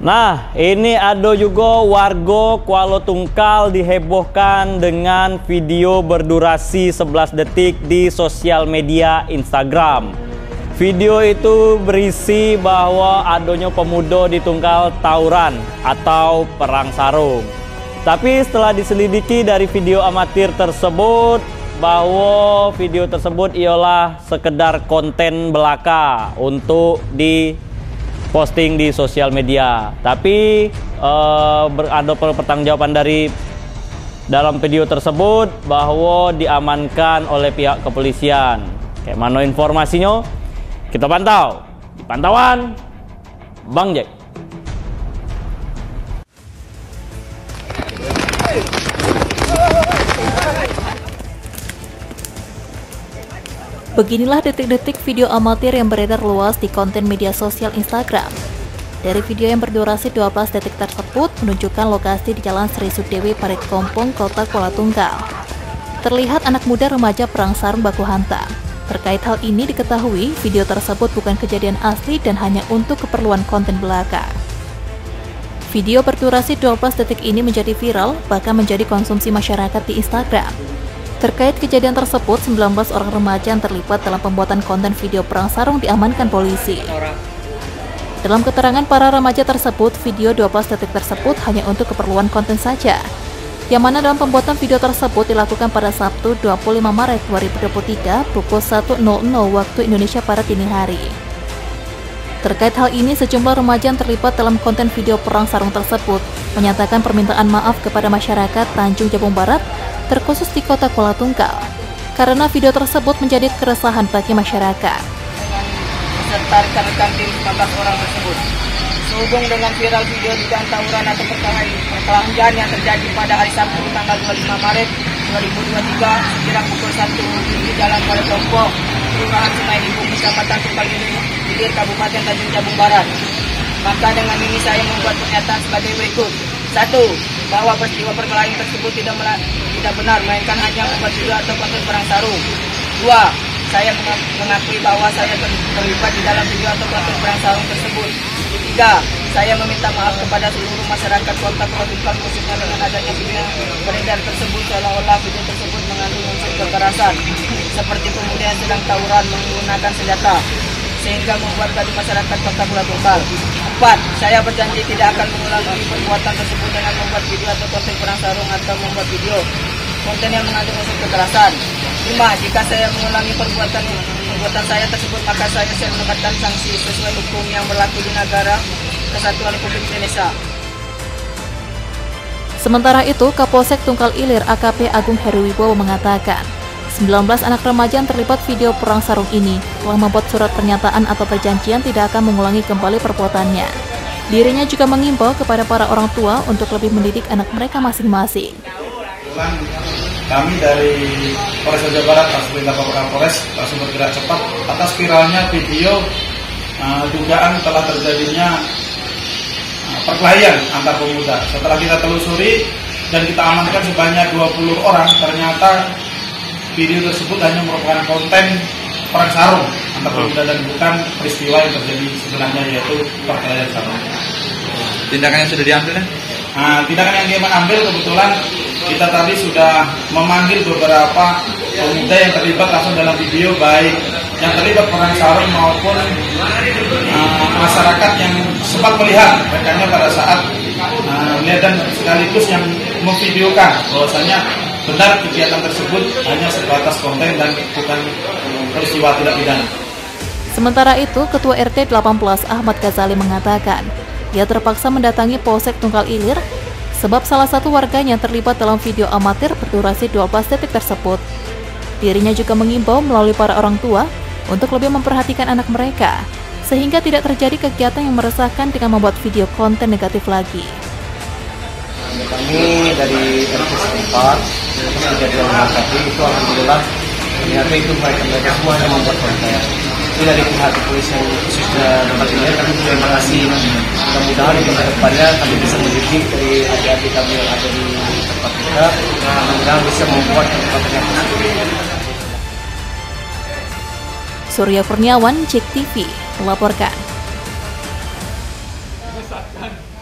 Nah, ini ada juga warga Kuala Tungkal dihebohkan dengan video berdurasi 11 detik di sosial media Instagram. Video itu berisi bahwa adanya pemuda di Tungkal tawuran atau perang sarung. Tapi setelah diselidiki dari video amatir tersebut, bahwa video tersebut ialah sekedar konten belaka untuk di posting di sosial media, tapi ada pertanggungjawaban dari dalam video tersebut bahwa diamankan oleh pihak kepolisian. Kayak mana informasinya? Kita pantau. Di pantauan Bang Jack. Beginilah detik-detik video amatir yang beredar luas di konten media sosial Instagram. Dari video yang berdurasi 12 detik tersebut menunjukkan lokasi di Jalan Sri Sudewi, Parit Kompong, Kota Kuala Tungkal. Terlihat anak muda remaja perang sarung baku hantam. Terkait hal ini diketahui, video tersebut bukan kejadian asli dan hanya untuk keperluan konten belaka. Video berdurasi 12 detik ini menjadi viral, bahkan menjadi konsumsi masyarakat di Instagram. Terkait kejadian tersebut, 19 orang remaja yang terlibat dalam pembuatan konten video perang sarung diamankan polisi. Dalam keterangan para remaja tersebut, video 12 detik tersebut hanya untuk keperluan konten saja, yang mana dalam pembuatan video tersebut dilakukan pada Sabtu 25 Maret 2023 pukul 1.00 waktu Indonesia Barat dini hari. Terkait hal ini, sejumlah remaja yang terlibat dalam konten video perang sarung tersebut menyatakan permintaan maaf kepada masyarakat Tanjung Jabung Barat, terkhusus di Kota Kuala Tungkal, karena video tersebut menjadi keresahan bagi masyarakat. Serta rekan-rekan tim 14 orang tersebut, sehubung dengan viral video dugaan tawuran atau perkelahian yang terjadi pada hari Sabtu tanggal 25 Maret 2023 sekira pukul 1 di Jalan Kuala Lombok, Kelurahan Sungai Ibu, Kecamatan Tunggal Ilir, Kabupaten Tanjung Jabung Barat. Maka dengan ini saya membuat pernyataan sebagai berikut. 1. Bahwa peristiwa perkelahian tersebut tidak benar, melainkan hanya obat video atau konten perang sarung. 2. Saya mengakui bahwa saya terlibat di dalam video atau konten perang sarung tersebut. 3. Saya meminta maaf kepada seluruh masyarakat Kota Kuala Tungkal khususnya dengan adanya video beredar tersebut seolah-olah video tersebut mengandung unsur kekerasan seperti pemuda sedang tawuran menggunakan senjata, sehingga membuat kami masyarakat Kota Kuala Tungkal. 4. Saya berjanji tidak akan mengulangi perbuatan tersebut dengan membuat video atau konten perang sarung atau membuat video konten yang mengandung unsur kekerasan. 5. Jika saya mengulangi perbuatan saya tersebut, maka saya siap mendapatkan sanksi sesuai hukum yang berlaku di negara Kesatuan Republik Indonesia. Sementara itu, Kapolsek Tunggal Ilir AKP Agung Heruwibau mengatakan 19 anak remaja yang terlibat video perang sarung ini telah membuat surat pernyataan atau perjanjian tidak akan mengulangi kembali perbuatannya. Dirinya juga mengimbau kepada para orang tua untuk lebih mendidik anak mereka masing-masing. Kami dari Polres Tanjung Jabung Barat, Kapolres, langsung bergerak cepat atas viralnya video dugaan telah terjadinya perkelahian antar pemuda. Setelah kita telusuri dan kita amankan sebanyak 20 orang, ternyata video tersebut hanya merupakan konten perang sarung antar pemuda dan bukan peristiwa yang terjadi sebenarnya, yaitu perkelahian sarung. Tindakan yang sudah diambil ya? Nah, tindakan yang kita ambil kebetulan kita tadi sudah memanggil beberapa pemuda yang terlibat langsung dalam video, baik yang terlibat perang sarung maupun masyarakat yang sempat melihat rekannya pada saat melihat dan sekaligus yang memvideokan bahwasanya benar kegiatan tersebut hanya sebatas konten dan bukan peristiwa tidak pidana. Sementara itu, Ketua RT 18 Ahmad Ghazali mengatakan ia terpaksa mendatangi Polsek Tunggal Ilir sebab salah satu warganya yang terlibat dalam video amatir berdurasi 12 detik tersebut. Dirinya juga mengimbau melalui para orang tua untuk lebih memperhatikan anak mereka sehingga tidak terjadi kegiatan yang meresahkan dengan membuat video konten negatif lagi. Kami dari RT setempat kejadian menangkapi itu alhamdulillah ternyata itu mereka semua yang membuat konten itu dari pihak kepolisian khususnya tempat ini. Kami terima kasih, mudah-mudahan di masa depannya kami bisa mendidik dari adik-adik kami yang ada di tempat kita, mudah-mudahan bisa membuat konten yang positif. Surya Ferniawan, JEK TV melaporkan. menyesatkan.